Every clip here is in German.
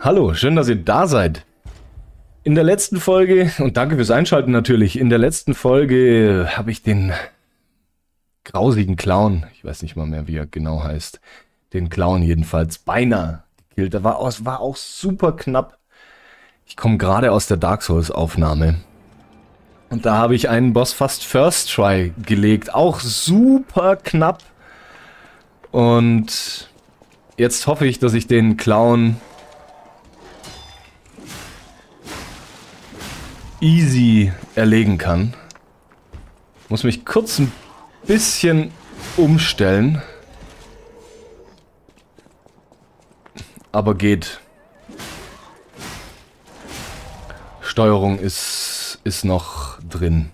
Hallo, schön, dass ihr da seid. In der letzten Folge, und danke fürs Einschalten natürlich, in der letzten Folge habe ich den grausigen Clown, ich weiß nicht mal mehr, wie er genau heißt, den Clown jedenfalls beinahe gekillt. Da war auch super knapp. Ich komme gerade aus der Dark Souls Aufnahme. Und da habe ich einen Boss fast First Try gelegt. Auch super knapp. Und jetzt hoffe ich, dass ich den Clown easy erlegen kann. Muss mich kurz ein bisschen umstellen. Aber geht. Steuerung ist noch drin.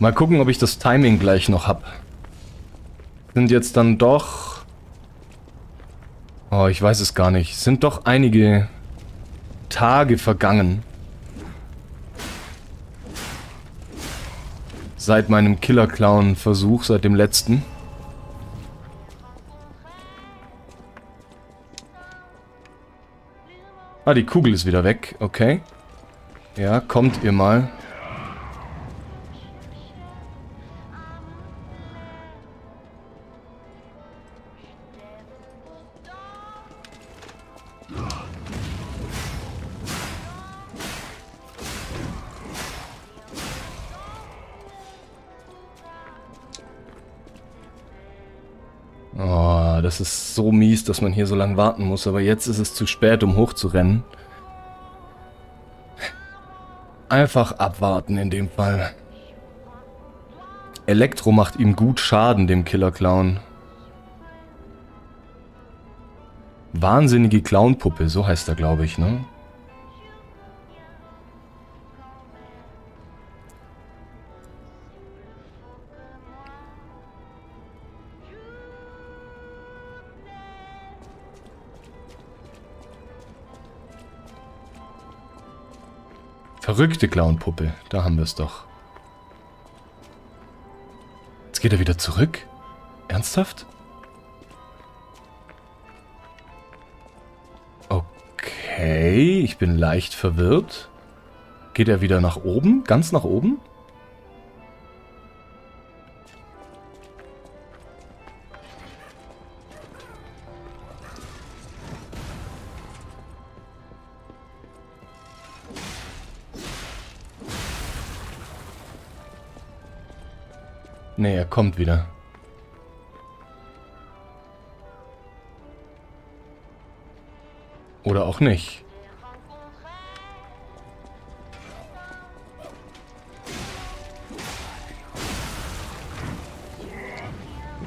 Mal gucken, ob ich das Timing gleich noch habe. Sind jetzt dann doch... Oh, ich weiß es gar nicht. Sind doch einige Tage vergangen. Seit meinem Killer-Clown-Versuch, seit dem letzten. Ah, die Kugel ist wieder weg. Okay. Ja, kommt ihr mal. Das ist so mies, dass man hier so lange warten muss, aber jetzt ist es zu spät, um hochzurennen. Einfach abwarten in dem Fall. Elektro macht ihm gut Schaden, dem Killer-Clown. Wahnsinnige Clownpuppe, so heißt er, glaube ich, ne? Verrückte Clownpuppe, da haben wir es doch. Jetzt geht er wieder zurück? Ernsthaft? Okay, ich bin leicht verwirrt. Geht er wieder nach oben? Ganz nach oben? Nee, er kommt wieder. Oder auch nicht.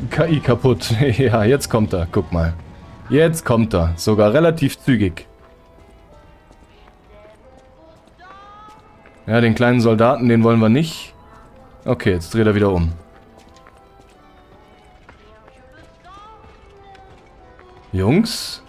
KI kaputt. Ja, jetzt kommt er. Guck mal. Jetzt kommt er. Sogar relativ zügig. Ja, den kleinen Soldaten, den wollen wir nicht. Okay, jetzt dreht er wieder um. Jungs?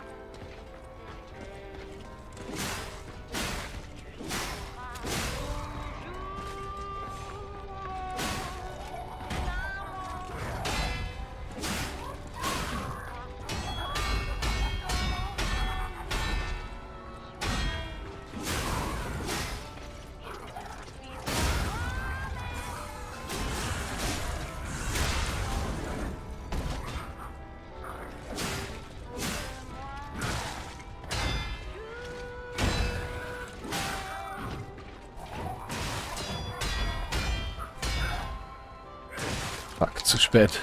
Fuck, zu spät.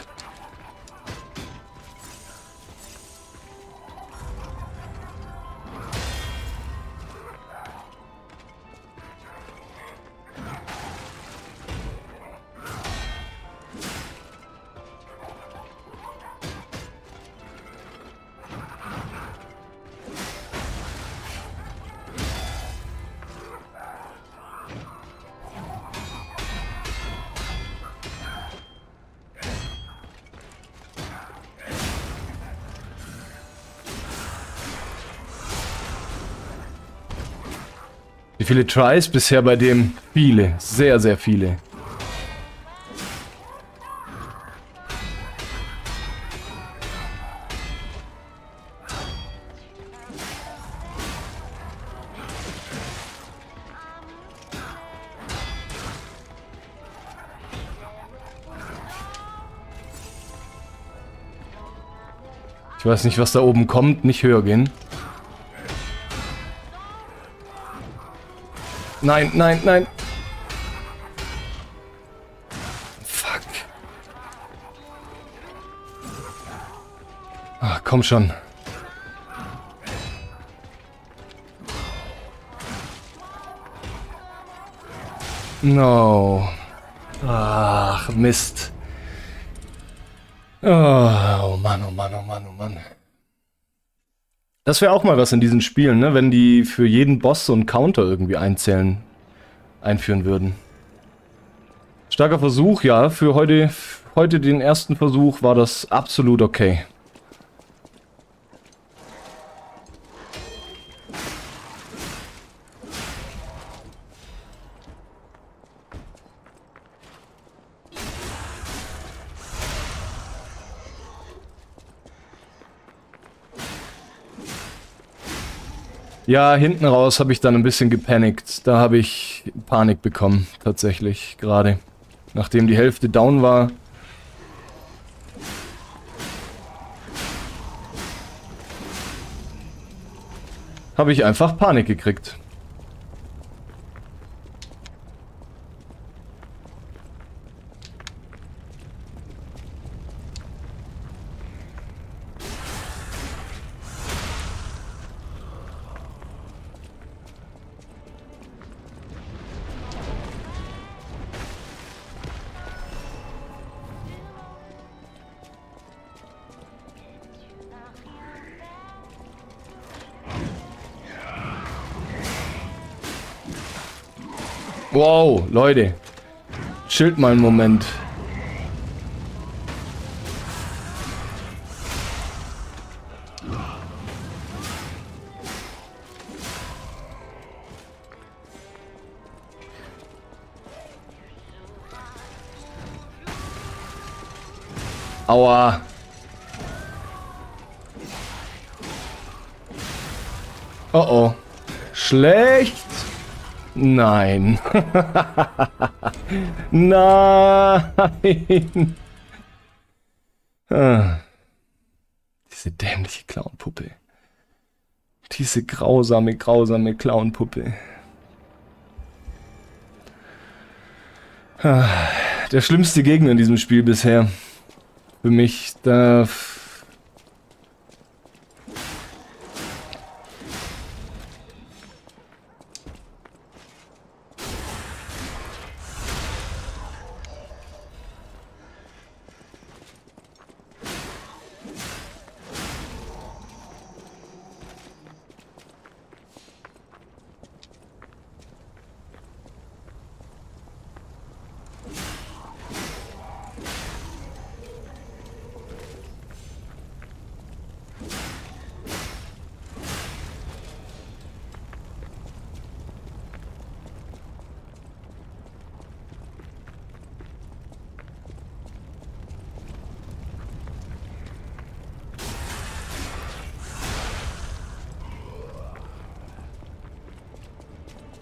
Wie viele Tries bisher bei dem? Viele. Sehr, sehr viele. Ich weiß nicht, was da oben kommt. Nicht höher gehen. Nein, nein, nein. Fuck. Ach, komm schon. No. Ach, Mist. Oh Mann, oh Mann, oh Mann, oh Mann. Das wäre auch mal was in diesen Spielen, ne? Wenn die für jeden Boss so einen Counter irgendwie einführen würden. Starker Versuch, ja. Für heute den ersten Versuch war das absolut okay. Ja, hinten raus habe ich dann ein bisschen gepanikt. Da habe ich Panik bekommen, tatsächlich, gerade. Nachdem die Hälfte down war. Habe ich einfach Panik gekriegt. Wow, Leute. Chillt mal einen Moment. Aua. Oh oh. Schlecht. Nein. Nein. Ah. Diese dämliche Clownpuppe. Diese grausame, grausame Clownpuppe. Ah. Der schlimmste Gegner in diesem Spiel bisher. Für mich. Da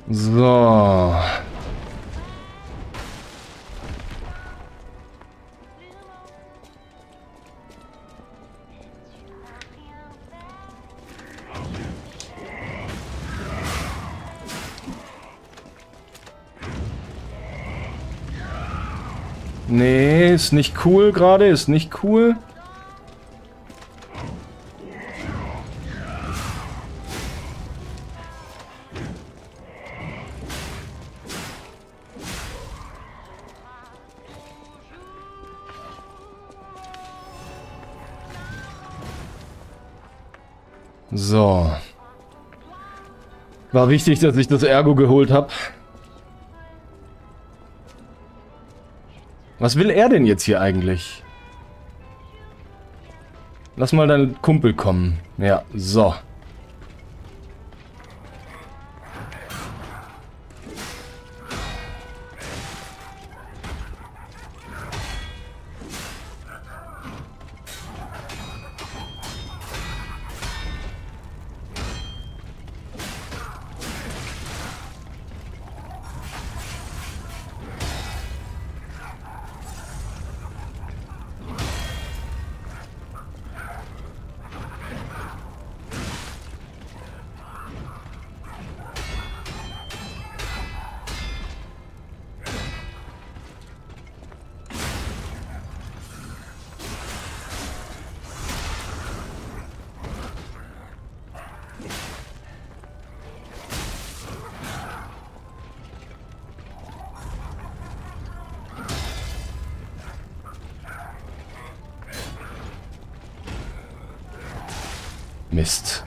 so. Nee, ist nicht cool gerade, ist nicht cool. So. War wichtig, dass ich das Ergo geholt habe. Was will er denn jetzt hier eigentlich? Lass mal deinen Kumpel kommen. Ja, so. Mist.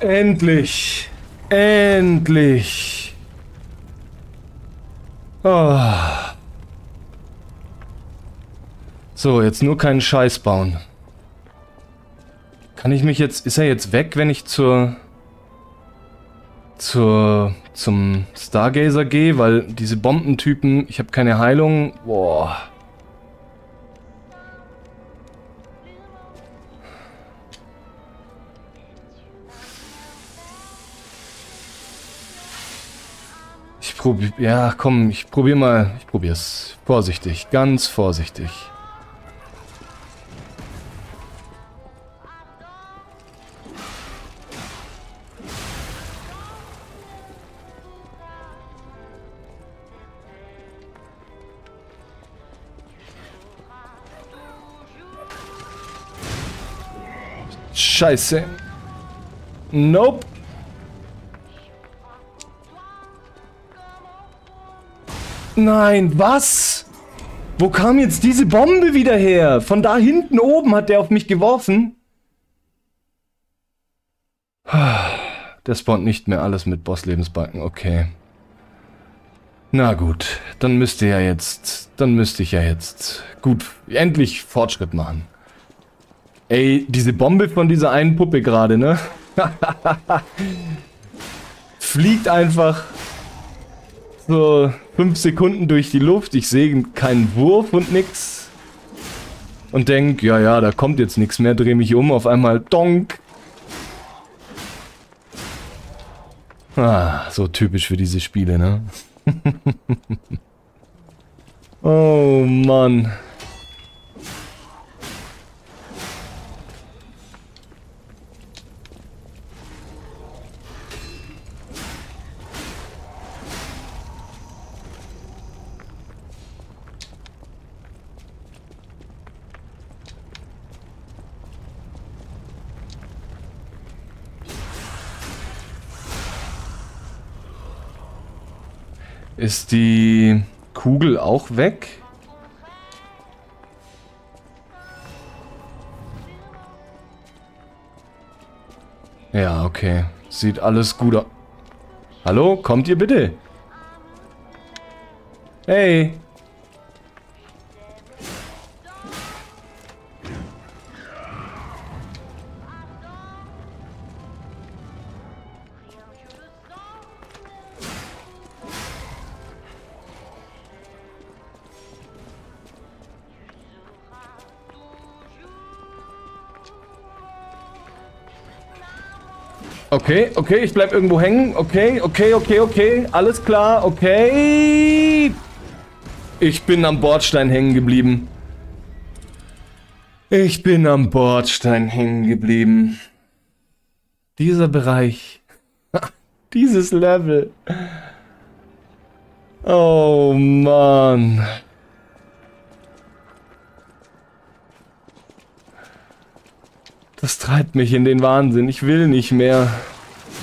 Endlich! Endlich! Oh. So, jetzt nur keinen Scheiß bauen. Kann ich mich jetzt... Ist er jetzt weg, wenn ich zum Stargazer gehe? Weil diese Bombentypen... Ich habe keine Heilung. Boah... Ja, komm, ich probier mal. Ich probier's. Vorsichtig, ganz vorsichtig. Scheiße. Nope. Nein, was? Wo kam jetzt diese Bombe wieder her? Von da hinten oben hat der auf mich geworfen. Der spawnt nicht mehr, alles mit Boss-Lebensbalken, okay. Na gut, dann müsste ich ja jetzt gut, endlich Fortschritt machen. Ey, diese Bombe von dieser einen Puppe gerade, ne? Fliegt einfach... So 5 Sekunden durch die Luft, ich sehe keinen Wurf und nix. Und denk, ja, ja, da kommt jetzt nichts mehr, drehe mich um, auf einmal donk. Ah, so typisch für diese Spiele, ne? Oh Mann. Ist die Kugel auch weg? Ja, okay. Sieht alles gut aus. Hallo? Kommt ihr bitte? Hey! Okay, okay, ich bleib irgendwo hängen. Okay, okay, okay, okay. Alles klar, okay. Ich bin am Bordstein hängen geblieben. Ich bin am Bordstein hängen geblieben. Dieser Bereich. Dieses Level. Oh Mann. Das treibt mich in den Wahnsinn. Ich will nicht mehr.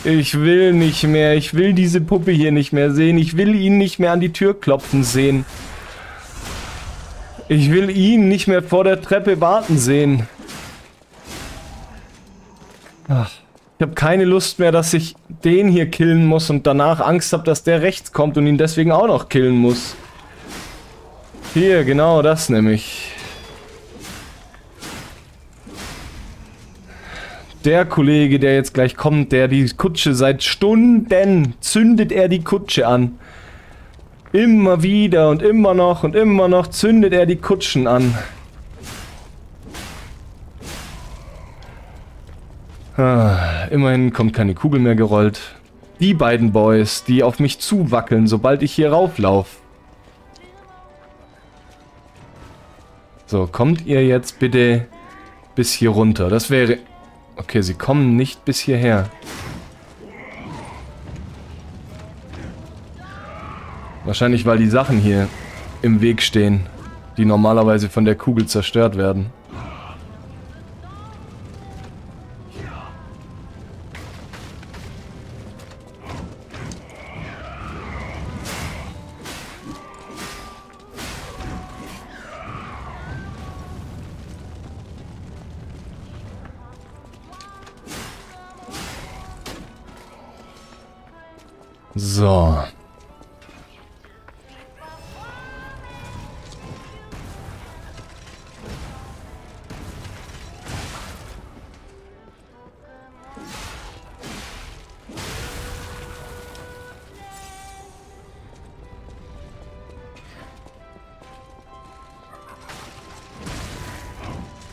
Ich will nicht mehr. Ich will diese Puppe hier nicht mehr sehen. Ich will ihn nicht mehr an die Tür klopfen sehen. Ich will ihn nicht mehr vor der Treppe warten sehen. Ach, ich habe keine Lust mehr, dass ich den hier killen muss und danach Angst habe, dass der rechts kommt und ihn deswegen auch noch killen muss. Hier, genau das nämlich. Der Kollege, der jetzt gleich kommt, der die Kutsche seit Stunden zündet er die Kutsche an. Immer wieder und immer noch zündet er die Kutschen an. Ah, immerhin kommt keine Kugel mehr gerollt. Die beiden Boys, die auf mich zuwackeln, sobald ich hier rauflaufe. So, kommt ihr jetzt bitte bis hier runter. Das wäre... Okay, sie kommen nicht bis hierher. Wahrscheinlich, weil die Sachen hier im Weg stehen, die normalerweise von der Kugel zerstört werden. So.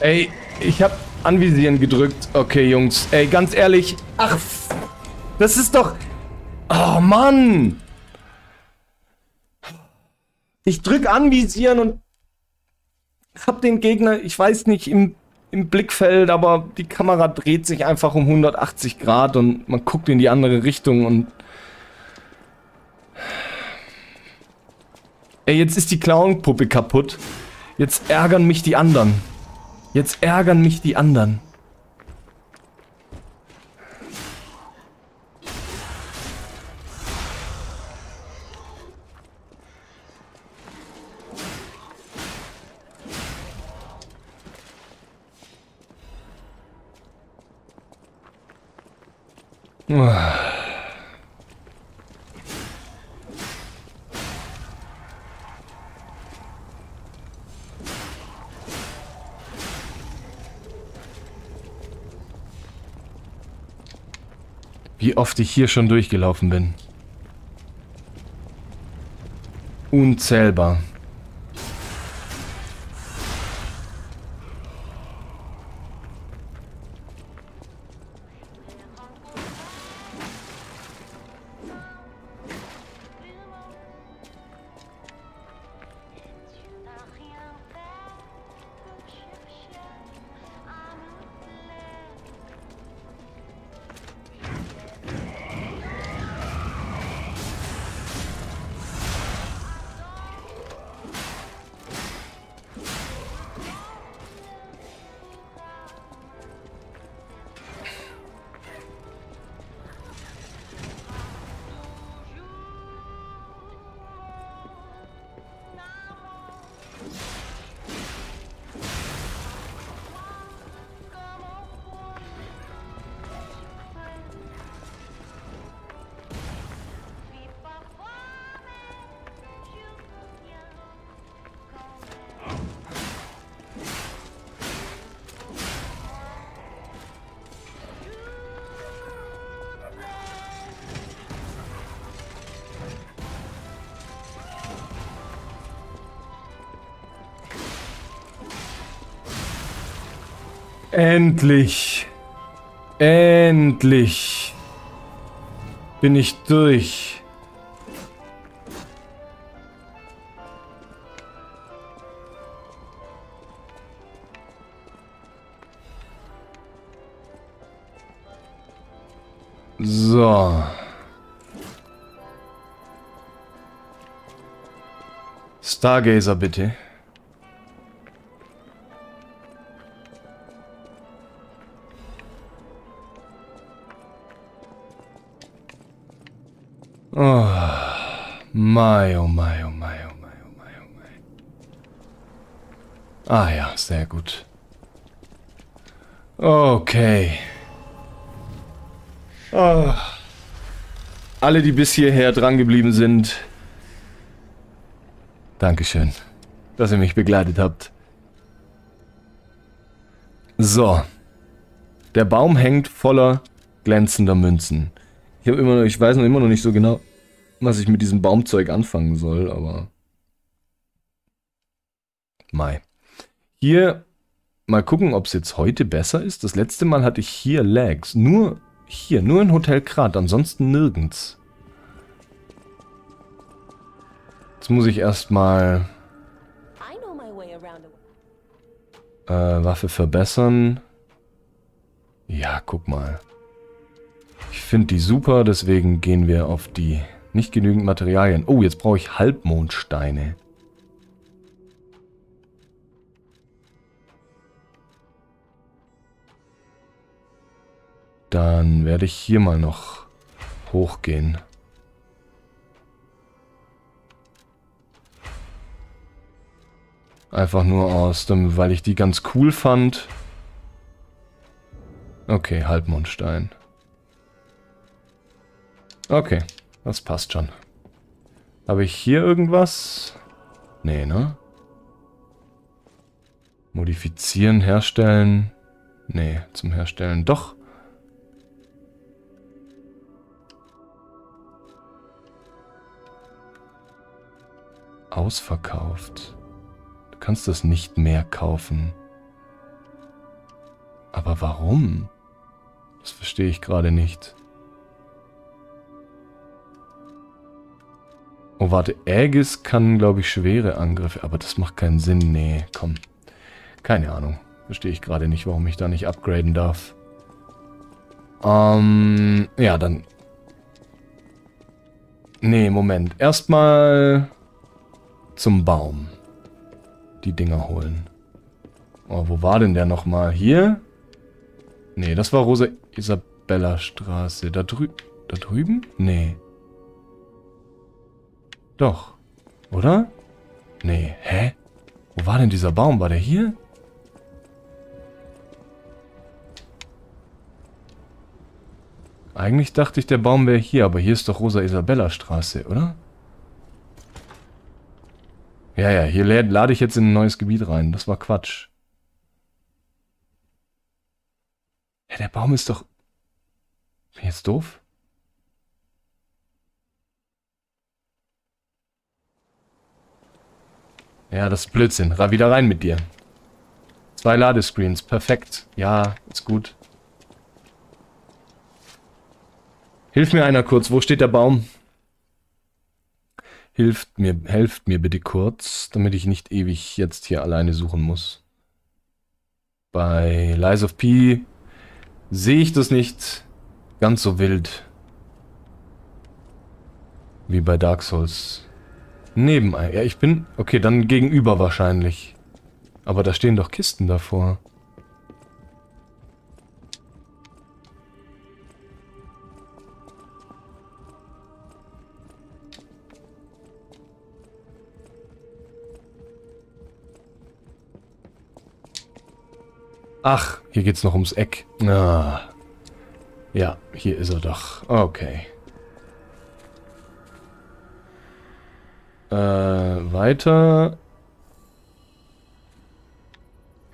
Ey, ich hab Anvisieren gedrückt. Okay, Jungs. Ey, ganz ehrlich. Ach, das ist doch... Oh, Mann! Ich drück Anvisieren und hab den Gegner, ich weiß nicht, im Blickfeld, aber die Kamera dreht sich einfach um 180 Grad und man guckt in die andere Richtung und... Ey, jetzt ist die Clownpuppe kaputt. Jetzt ärgern mich die anderen. Jetzt ärgern mich die anderen. Wie oft ich hier schon durchgelaufen bin. Unzählbar. Endlich, endlich bin ich durch. So. Stargazer, bitte. Oh, Mai, oh Mai, oh Mai, oh Mai, oh Mai, oh Mai. Ah ja, sehr gut. Okay. Oh. Alle, die bis hierher dran geblieben sind, Dankeschön, dass ihr mich begleitet habt. So. Der Baum hängt voller glänzender Münzen. Ich weiß noch immer noch nicht so genau, was ich mit diesem Baumzeug anfangen soll, aber... Mai. Hier, mal gucken, ob es jetzt heute besser ist. Das letzte Mal hatte ich hier Lags. Nur hier, nur in Hotel Krat, ansonsten nirgends. Jetzt muss ich erstmal... Waffe verbessern. Ja, guck mal. Ich finde die super, deswegen gehen wir auf die nicht genügend Materialien. Oh, jetzt brauche ich Halbmondsteine. Dann werde ich hier mal noch hochgehen. Einfach nur aus dem, weil ich die ganz cool fand. Okay, Halbmondstein. Okay, das passt schon. Habe ich hier irgendwas? Nee, ne? Modifizieren, herstellen. Nee, zum Herstellen doch. Ausverkauft. Du kannst das nicht mehr kaufen. Aber warum? Das verstehe ich gerade nicht. Oh, warte. Aegis kann, glaube ich, schwere Angriffe. Aber das macht keinen Sinn. Nee, komm. Keine Ahnung. Verstehe ich gerade nicht, warum ich da nicht upgraden darf. Ja, dann... Nee, Moment. Erstmal... zum Baum. Die Dinger holen. Oh, wo war denn der nochmal? Hier? Nee, das war Rosa-Isabella-Straße. Da drüben? Nee. Doch. Oder? Nee. Hä? Wo war denn dieser Baum? War der hier? Eigentlich dachte ich, der Baum wäre hier, aber hier ist doch Rosa-Isabella-Straße, oder? Ja, ja, hier lade ich jetzt in ein neues Gebiet rein. Das war Quatsch. Ja, der Baum ist doch... Bin ich jetzt doof? Ja, das ist Blödsinn. Wieder rein mit dir. 2 Ladescreens. Perfekt. Ja, ist gut. Hilf mir einer kurz. Wo steht der Baum? Helft mir bitte kurz, damit ich nicht ewig jetzt hier alleine suchen muss. Bei Lies of P sehe ich das nicht ganz so wild. Wie bei Dark Souls. Nebenein. Ja, ich bin... Okay, dann gegenüber wahrscheinlich. Aber da stehen doch Kisten davor. Ach, hier geht's noch ums Eck. Ah. Ja, hier ist er doch. Okay. Weiter.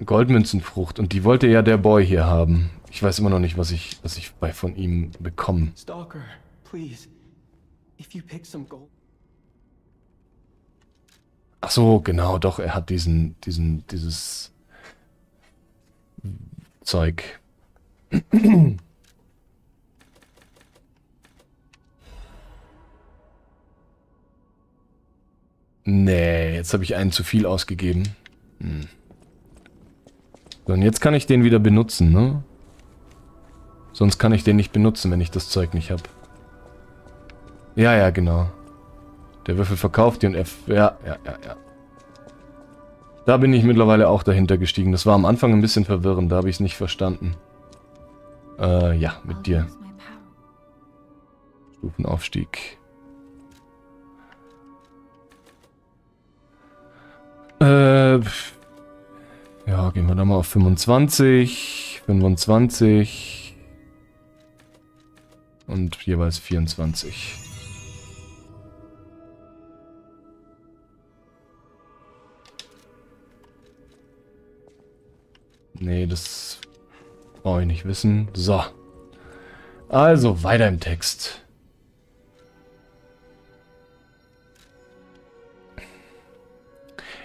Goldmünzenfrucht. Und die wollte ja der Boy hier haben. Ich weiß immer noch nicht, was ich von ihm bekomme. Stalker, please. If you pick some gold. Ach so, genau, doch. Er hat dieses Zeug. Nee, jetzt habe ich einen zu viel ausgegeben. So, und jetzt kann ich den wieder benutzen, ne? Sonst kann ich den nicht benutzen, wenn ich das Zeug nicht habe. Ja, ja, genau. Der Würfel verkauft die und F. Ja, ja, ja, ja. Da bin ich mittlerweile auch dahinter gestiegen. Das war am Anfang ein bisschen verwirrend, da habe ich es nicht verstanden. Ja, mit dir. Stufenaufstieg. Ja, gehen wir da mal auf 25, 25 und jeweils 24. Nee, das brauche ich nicht wissen. So. Also, weiter im Text.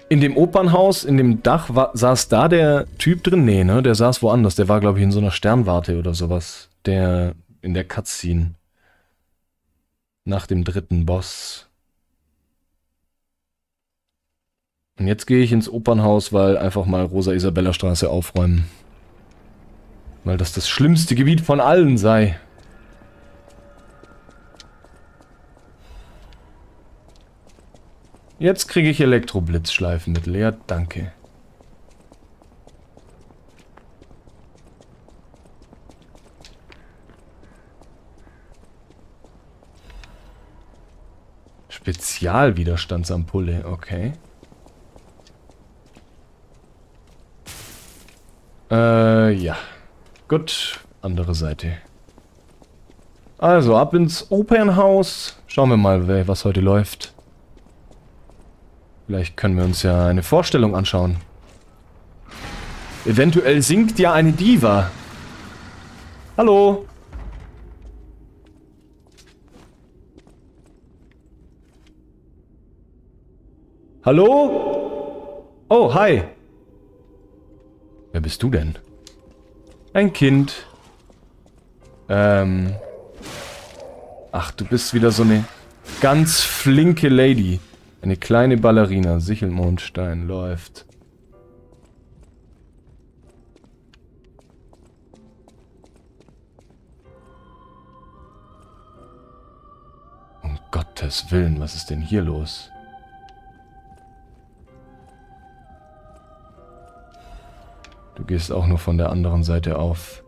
In dem Opernhaus, in dem Dach, saß da der Typ drin? Nee, ne? Der saß woanders. Der war, glaube ich, in so einer Sternwarte oder sowas. Der in der Cutscene. Nach dem dritten Boss. Und jetzt gehe ich ins Opernhaus, weil einfach mal Rosa-Isabella-Straße aufräumen. Weil das das schlimmste Gebiet von allen sei. Jetzt kriege ich Elektroblitzschleifenmittel. Ja, danke. Spezialwiderstandsampulle, okay. Ja. Gut, andere Seite. Also, ab ins Opernhaus. Schauen wir mal, was heute läuft. Vielleicht können wir uns ja eine Vorstellung anschauen. Eventuell singt ja eine Diva. Hallo? Hallo? Oh, hi. Wer bist du denn? Ein Kind. Ach, du bist wieder so eine ganz flinke Lady. Eine kleine Ballerina. Sichelmondstein läuft. Um Gottes Willen, was ist denn hier los? Du gehst auch nur von der anderen Seite auf.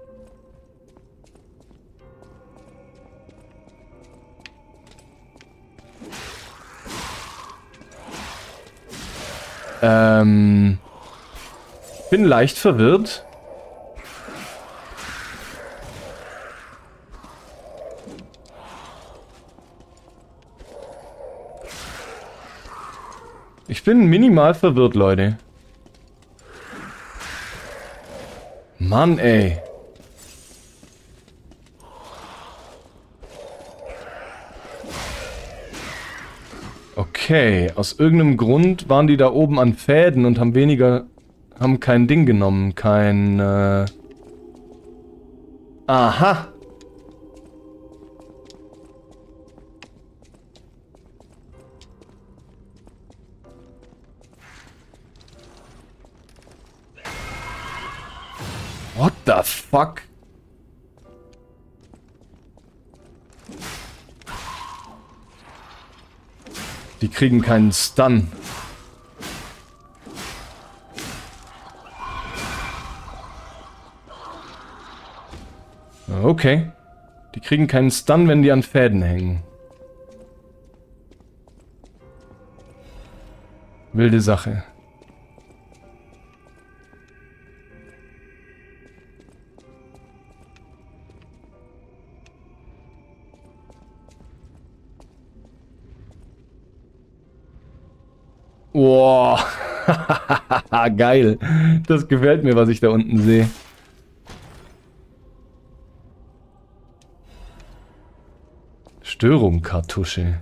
Bin leicht verwirrt. Ich bin minimal verwirrt, Leute. Mann, ey. Okay, aus irgendeinem Grund waren die da oben an Fäden und haben kein Ding genommen, kein... Aha! What the fuck? Die kriegen keinen Stun. Okay. Die kriegen keinen Stun, wenn die an Fäden hängen. Wilde Sache. Wow, geil. Das gefällt mir, was ich da unten sehe. Störung, Kartusche.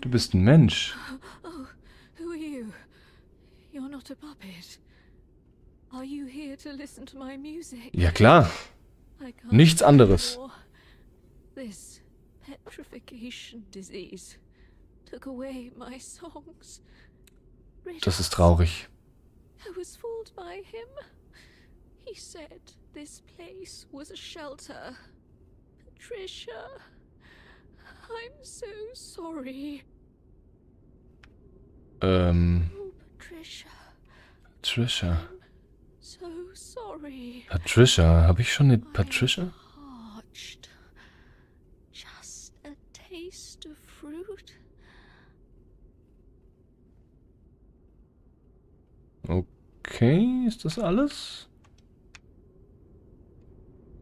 Du bist ein Mensch. Oh, who are you? You're not a puppet. Are you here to listen to my music? Ja klar. Nichts anderes. This petrification disease took away my songs. Das ist traurig. I was fooled by him. He said this place was a shelter. Patricia, I'm so sorry. Oh, Patricia. Patricia, habe ich schon eine Patricia? Okay, ist das alles?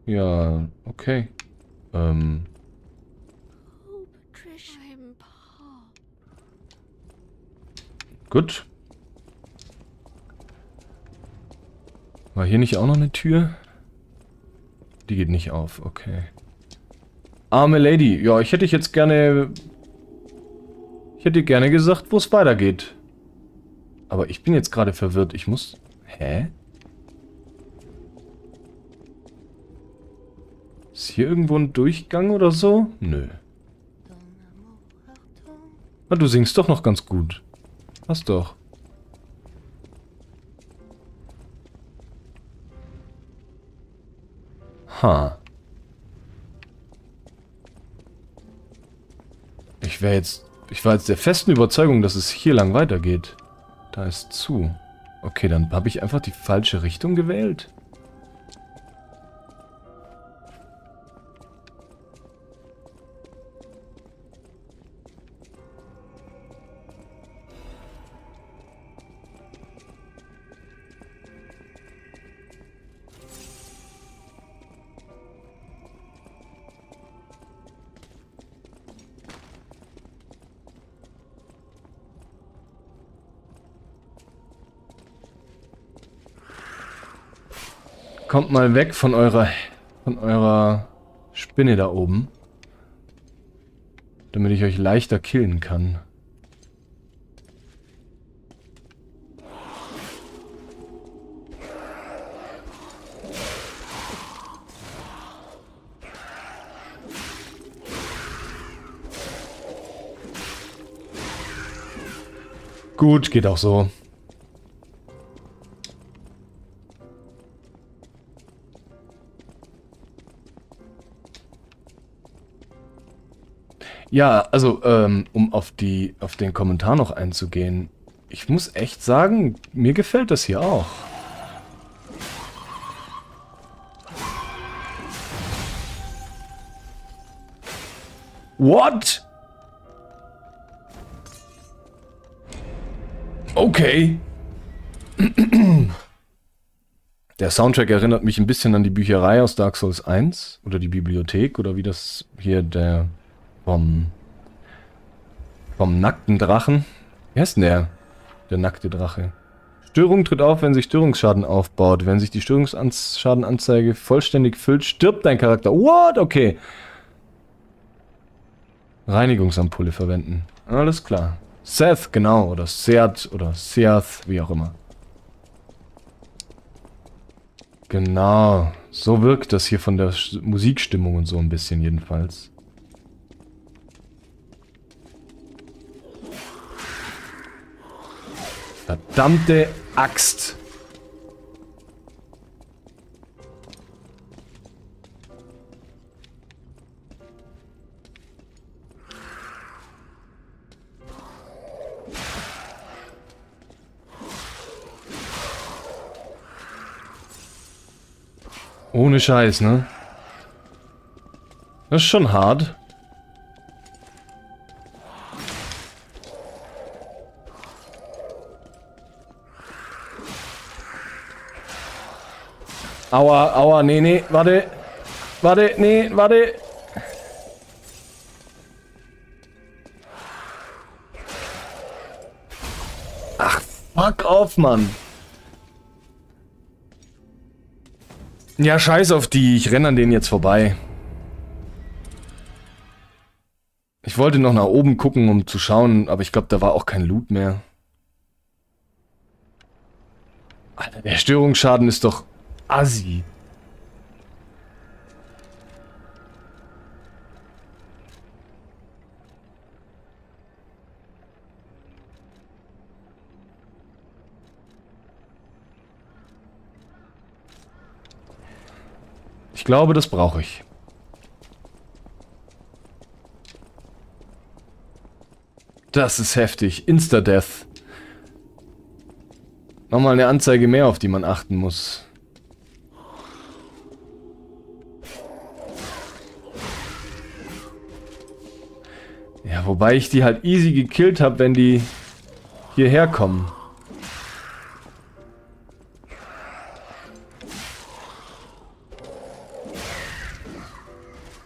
Ja, okay. Gut. War hier nicht auch noch eine Tür? Die geht nicht auf, okay. Arme Lady. Ja, ich hätte jetzt gerne... Ich hätte gerne gesagt, wo es weitergeht. Aber ich bin jetzt gerade verwirrt. Ich muss... Hä? Ist hier irgendwo ein Durchgang oder so? Nö. Na, du singst doch noch ganz gut. Passt doch. Ha. Ich war jetzt der festen Überzeugung, dass es hier lang weitergeht. Da ist zu. Okay, dann habe ich einfach die falsche Richtung gewählt. Kommt mal weg von eurer Spinne da oben, damit ich euch leichter killen kann. Gut, geht auch so. Ja, also, um auf den Kommentar noch einzugehen. Ich muss echt sagen, mir gefällt das hier auch. What? Okay. Der Soundtrack erinnert mich ein bisschen an die Bücherei aus Dark Souls 1. Oder die Bibliothek, oder wie das hier der... Vom nackten Drachen. Wie heißt denn der? Der nackte Drache. Störung tritt auf, wenn sich Störungsschaden aufbaut. Wenn sich die Störungsschadenanzeige vollständig füllt, stirbt dein Charakter. What? Okay. Reinigungsampulle verwenden. Alles klar. Seath, genau. Oder Seath, wie auch immer. Genau. So wirkt das hier von der Musikstimmung und so ein bisschen jedenfalls. Verdammte Axt. Ohne Scheiß, ne? Das ist schon hart. Aua, aua, nee, nee, warte. Warte, nee, warte. Ach, fuck auf, Mann. Ja, scheiß auf die. Ich renne an denen jetzt vorbei. Ich wollte noch nach oben gucken, um zu schauen, aber ich glaube, da war auch kein Loot mehr. Alter, der Störungsschaden ist doch... Assi. Ich glaube, das brauche ich. Das ist heftig. Insta-Death. Nochmal eine Anzeige mehr, auf die man achten muss. Ja, wobei ich die halt easy gekillt habe, wenn die hierher kommen.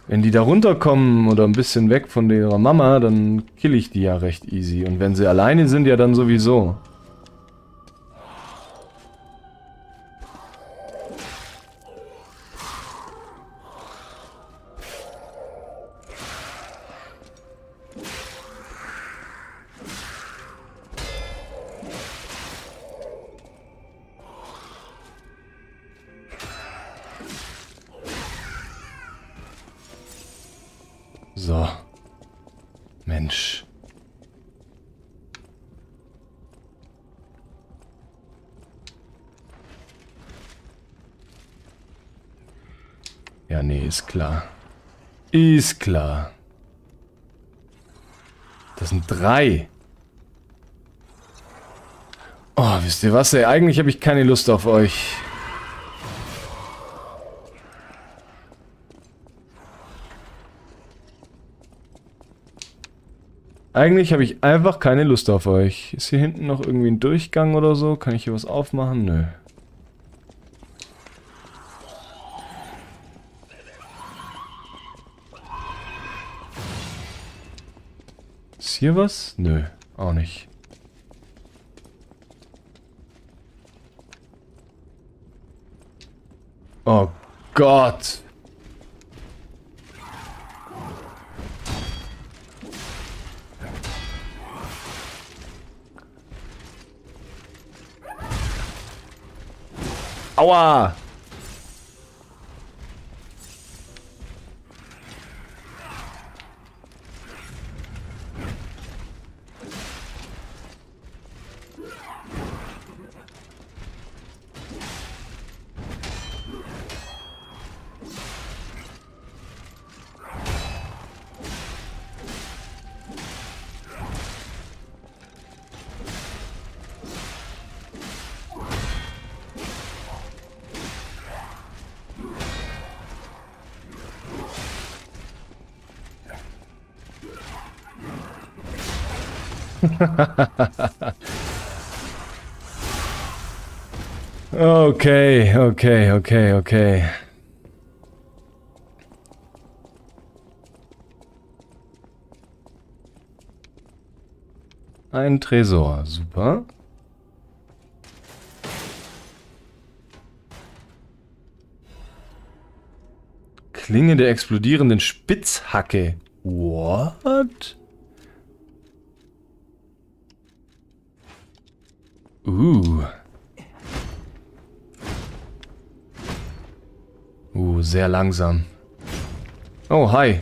Wenn die da runterkommen oder ein bisschen weg von ihrer Mama, dann kill ich die ja recht easy. Und wenn sie alleine sind, ja dann sowieso. So. Mensch. Ja, nee, ist klar. Ist klar. Das sind 3. Oh, wisst ihr was, ey? Eigentlich habe ich keine Lust auf euch. Eigentlich habe ich einfach keine Lust auf euch. Ist hier hinten noch irgendwie ein Durchgang oder so? Kann ich hier was aufmachen? Nö. Ist hier was? Nö, auch nicht. Oh Gott! Aua! Okay. Ein Tresor, super. Klinge der explodierenden Spitzhacke. What? Sehr langsam. Oh, hi.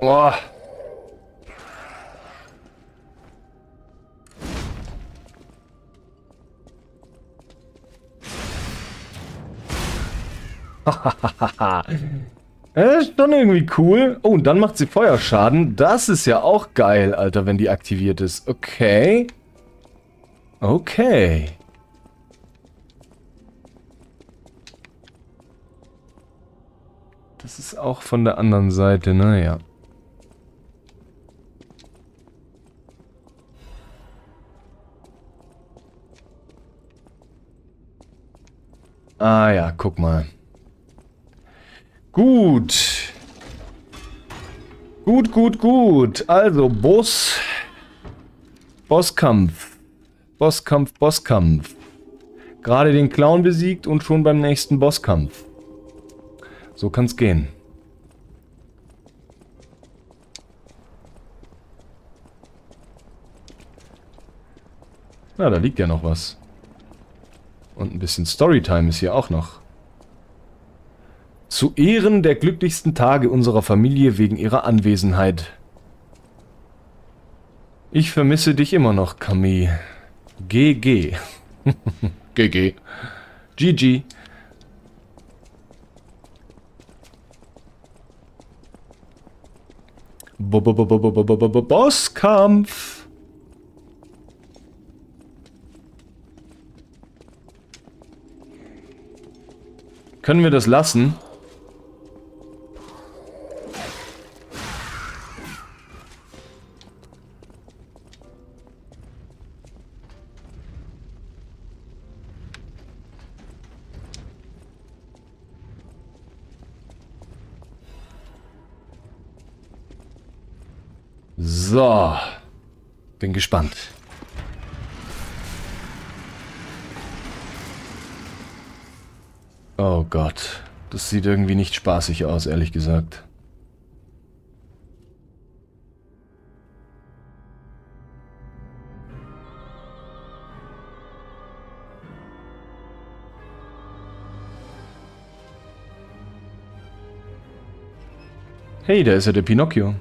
Boah. Ist schon irgendwie cool. Oh, und dann macht sie Feuerschaden. Das ist ja auch geil, Alter, wenn die aktiviert ist. Okay. Okay. Das ist auch von der anderen Seite, naja. Ah ja, guck mal. Gut. Gut. Also, Bosskampf. Gerade den Clown besiegt und schon beim nächsten Bosskampf. So kann's gehen. Na, da liegt ja noch was. Und ein bisschen Storytime ist hier auch noch. Zu Ehren der glücklichsten Tage unserer Familie wegen ihrer Anwesenheit. Ich vermisse dich immer noch, Camille. GG. GG. GG. Bosskampf. Können wir das lassen? So, bin gespannt. Oh Gott, das sieht irgendwie nicht spaßig aus, ehrlich gesagt. Hey, da ist ja der Pinocchio.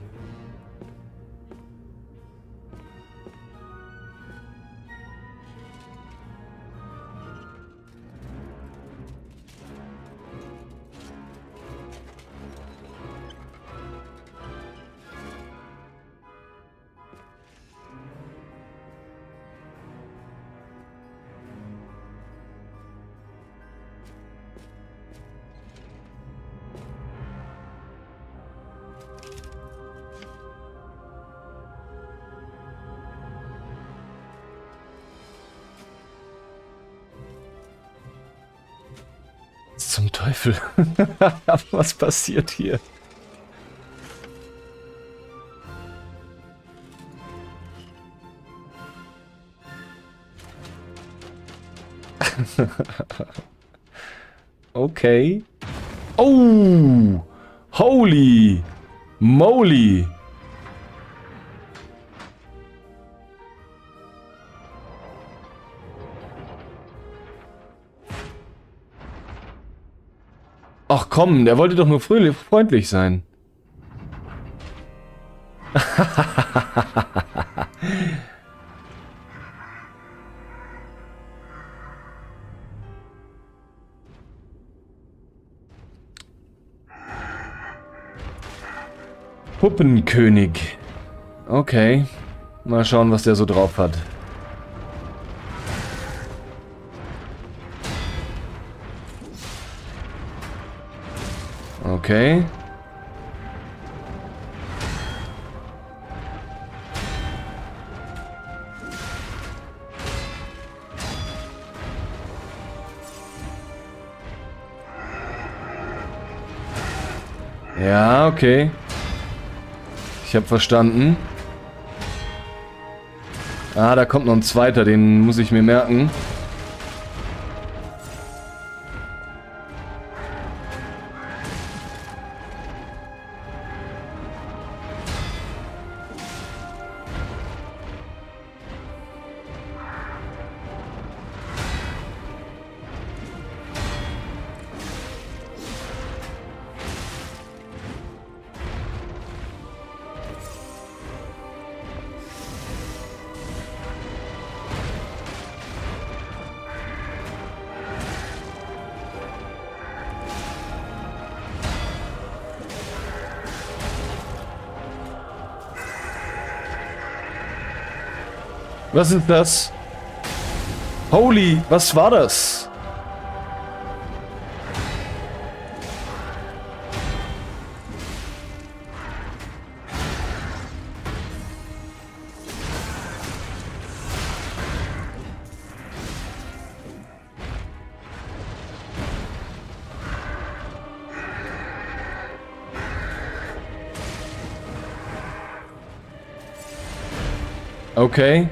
Zum Teufel. Was passiert hier? Okay. Oh! Holy moly! Ach komm, der wollte doch nur freundlich sein. Puppenkönig. Okay. Mal schauen, was der so drauf hat. Okay. Ja, okay. Ich habe verstanden. Ah, da kommt noch ein zweiter, den muss ich mir merken. Was ist das? Holy, was war das? Okay.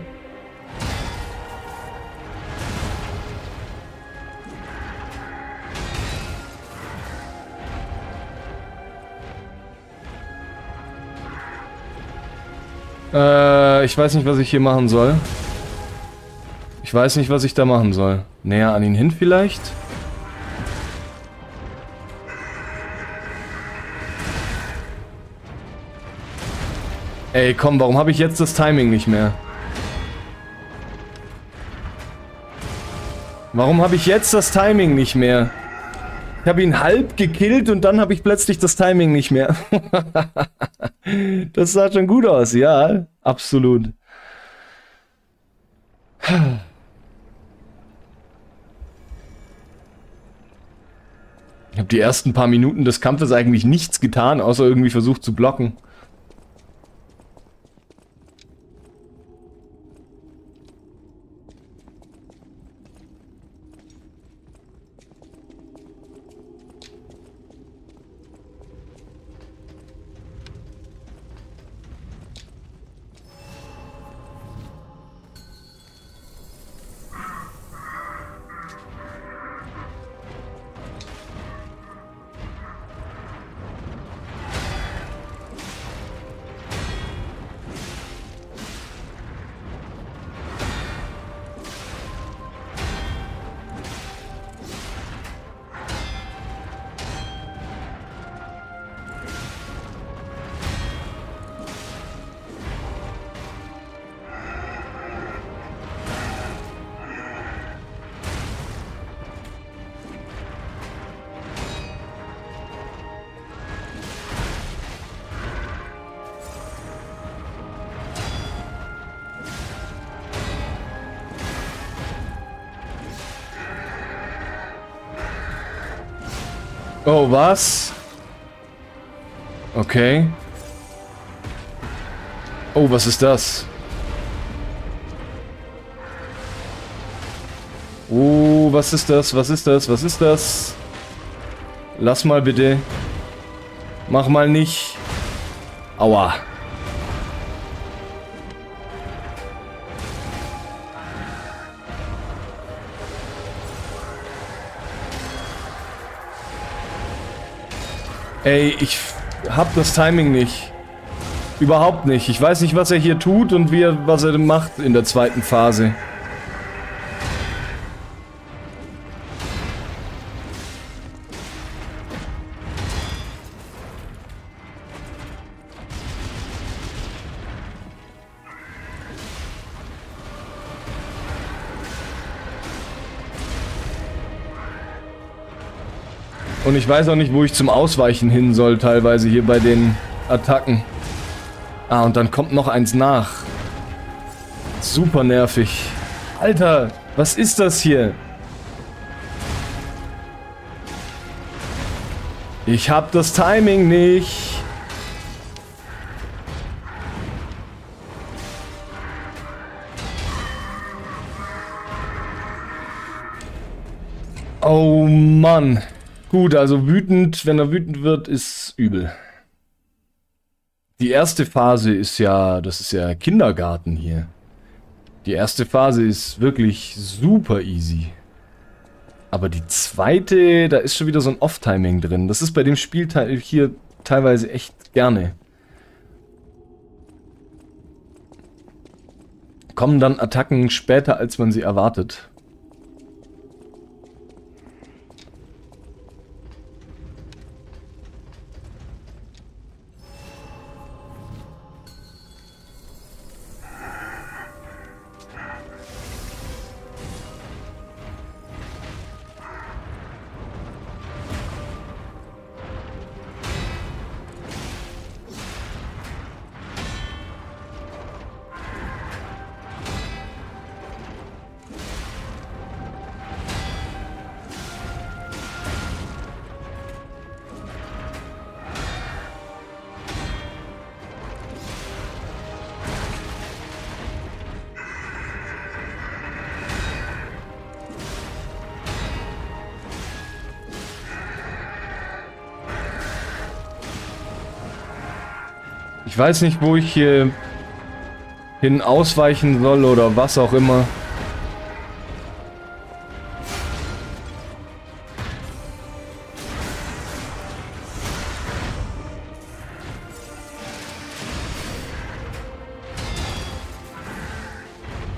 Ich weiß nicht, was ich hier machen soll. Ich weiß nicht, was ich da machen soll. Näher an ihn hin vielleicht? Ey, komm, warum habe ich jetzt das Timing nicht mehr? Warum habe ich jetzt das Timing nicht mehr? Ich habe ihn halb gekillt und dann habe ich plötzlich das Timing nicht mehr. Das sah schon gut aus, ja, absolut. Ich habe die ersten paar Minuten des Kampfes eigentlich nichts getan, außer irgendwie versucht zu blocken. Oh, was? Okay. Oh, was ist das? Oh, was ist das? Was ist das? Was ist das? Lass mal bitte. Mach mal nicht. Aua. Ey, ich hab das Timing nicht. Überhaupt nicht. Ich weiß nicht, was er hier tut und was er macht in der zweiten Phase. Und ich weiß auch nicht, wo ich zum Ausweichen hin soll, teilweise hier bei den Attacken. Ah, und dann kommt noch eins nach. Super nervig. Alter, was ist das hier? Ich hab das Timing nicht. Oh Mann. Gut, also wütend, wenn er wütend wird, ist übel. Die erste Phase ist ja, das ist ja Kindergarten hier. Die erste Phase ist wirklich super easy. Aber die zweite, da ist schon wieder so ein Off-Timing drin. Das ist bei dem Spiel hier teilweise echt gerne. Kommen dann Attacken später, als man sie erwartet. Ich weiß nicht, wo ich hier hin ausweichen soll oder was auch immer.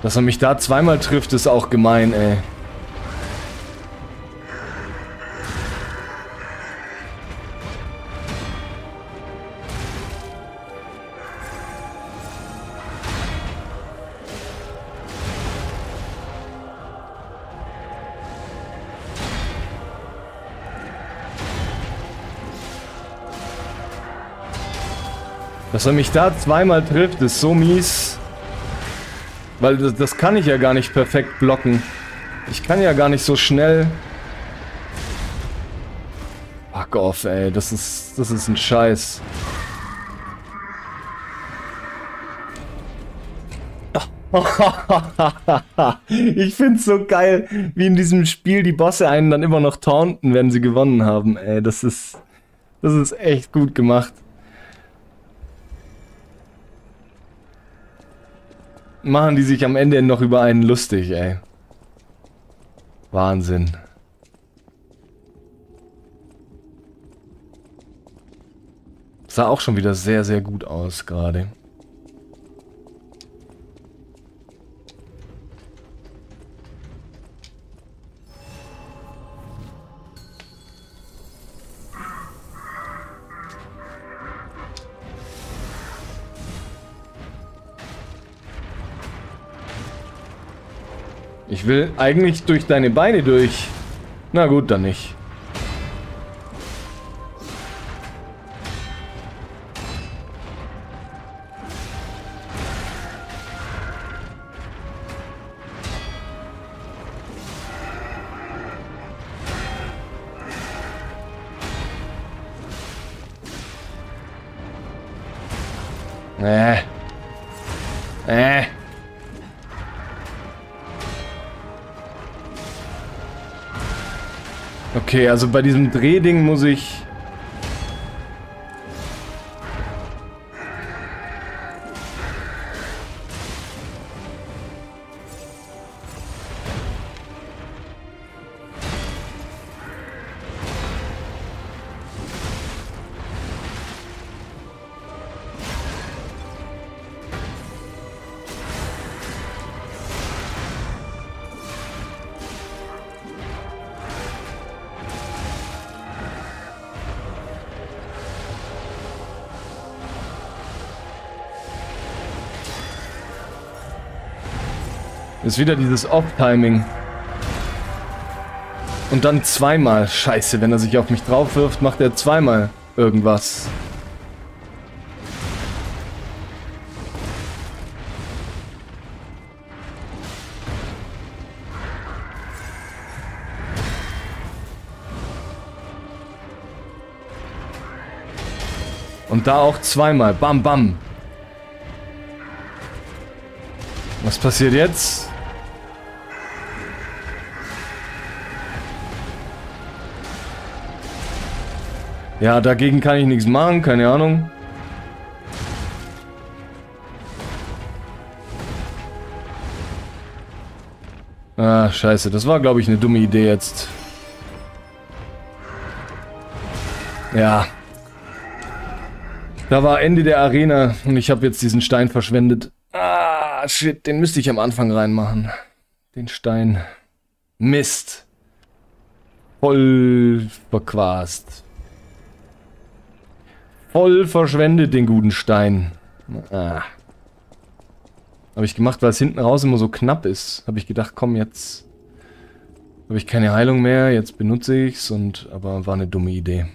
Dass er mich da zweimal trifft, ist auch gemein, ey. Dass er mich da zweimal trifft, ist so mies. Weil das kann ich ja gar nicht perfekt blocken. Ich kann ja gar nicht so schnell... Fuck off, ey. Das ist ein Scheiß. Ich find's so geil, wie in diesem Spiel die Bosse einen dann immer noch taunten, wenn sie gewonnen haben. Ey, das ist echt gut gemacht. Machen die sich am Ende noch über einen lustig, ey. Wahnsinn. Sah auch schon wieder sehr, sehr gut aus gerade. Ich will eigentlich durch deine Beine durch. Na gut, dann nicht. Okay, also bei diesem Drehding muss ich... Ist wieder dieses Off-Timing. Und dann zweimal. Scheiße, wenn er sich auf mich drauf wirft, macht er zweimal irgendwas. Und da auch zweimal. Bam, bam. Was passiert jetzt? Ja, dagegen kann ich nichts machen, keine Ahnung. Ah, scheiße, das war, glaube ich, eine dumme Idee jetzt. Ja. Da war Ende der Arena und ich habe jetzt diesen Stein verschwendet. Ah, shit, den müsste ich am Anfang reinmachen. Den Stein. Mist. Voll verquast. Voll verschwendet den guten Stein. Ah. Habe ich gemacht, weil es hinten raus immer so knapp ist. Habe ich gedacht, komm, jetzt habe ich keine Heilung mehr, jetzt benutze ich's und aber war eine dumme Idee.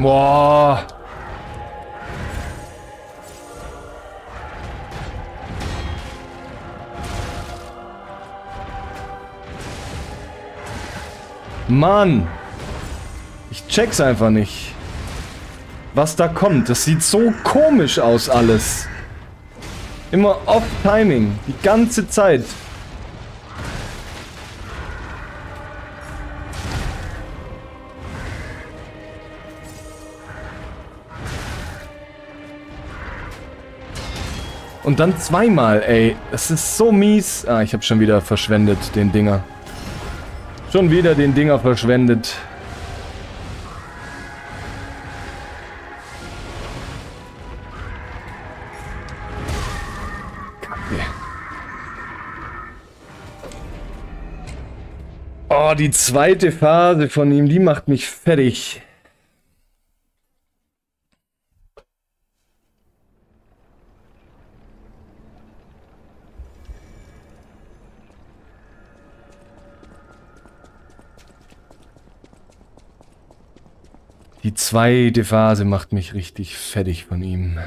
Boah. Mann. Ich check's einfach nicht. Was da kommt. Das sieht so komisch aus alles. Immer off-timing. Die ganze Zeit. Und dann zweimal, ey. Das ist so mies. Ah, ich habe schon wieder verschwendet, den Dinger. Schon wieder den Dinger verschwendet. Oh, die zweite Phase von ihm, die macht mich fertig. Die zweite Phase macht mich richtig fertig von ihm.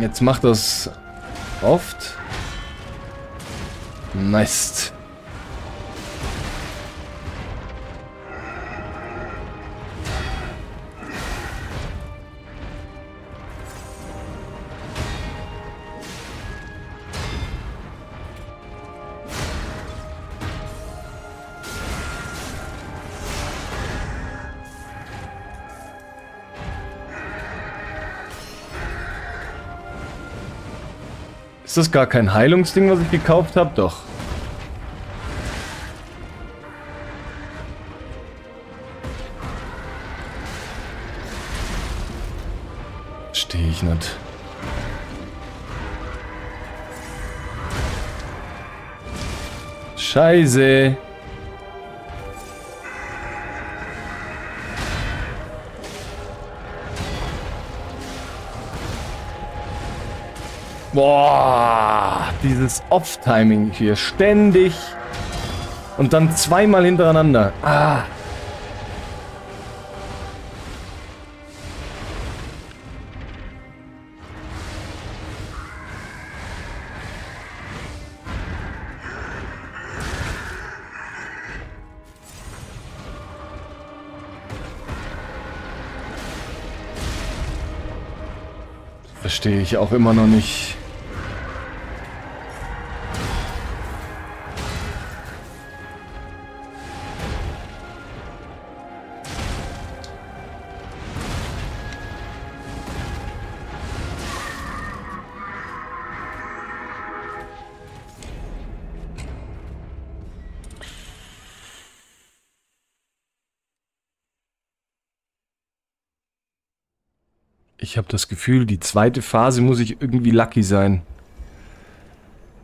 Jetzt macht das oft. Nice. Ist das gar kein Heilungsding, was ich gekauft habe? Doch. Stehe ich nicht. Scheiße. Boah, dieses Off-Timing hier, ständig und dann zweimal hintereinander. Ah. Verstehe ich auch immer noch nicht. Ich habe das Gefühl, die zweite Phase muss ich irgendwie lucky sein.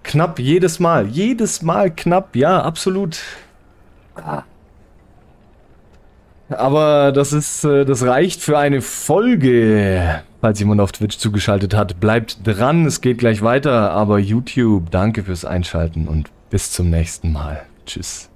Knapp jedes Mal. Jedes Mal knapp. Ja, absolut. Aber das ist, das reicht für eine Folge. Falls jemand auf Twitch zugeschaltet hat, bleibt dran. Es geht gleich weiter. Aber YouTube, danke fürs Einschalten und bis zum nächsten Mal. Tschüss.